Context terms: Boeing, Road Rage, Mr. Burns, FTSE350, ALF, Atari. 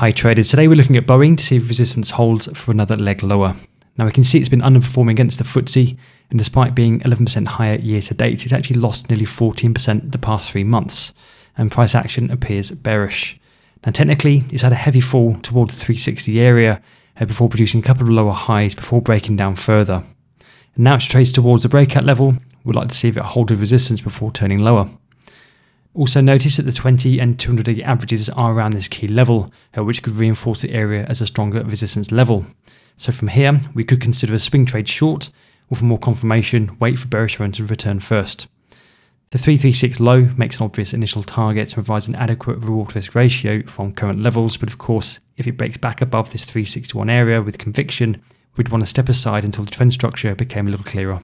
Hi traders, today we're looking at Boeing to see if resistance holds for another leg lower. Now we can see it's been underperforming against the FTSE, and despite being 11% higher year to date, it's actually lost nearly 14% the past 3 months, and price action appears bearish. Now technically, it's had a heavy fall toward the 360 area before producing a couple of lower highs before breaking down further. And now it trades towards the breakout level. We'd like to see if it holds resistance before turning lower. Also notice that the 20 and 200-day averages are around this key level, which could reinforce the area as a stronger resistance level. So from here, we could consider a swing trade short, or for more confirmation, wait for bearish momentum to return first. The 336 low makes an obvious initial target and provides an adequate reward risk ratio from current levels, but of course, if it breaks back above this 361 area with conviction, we'd want to step aside until the trend structure became a little clearer.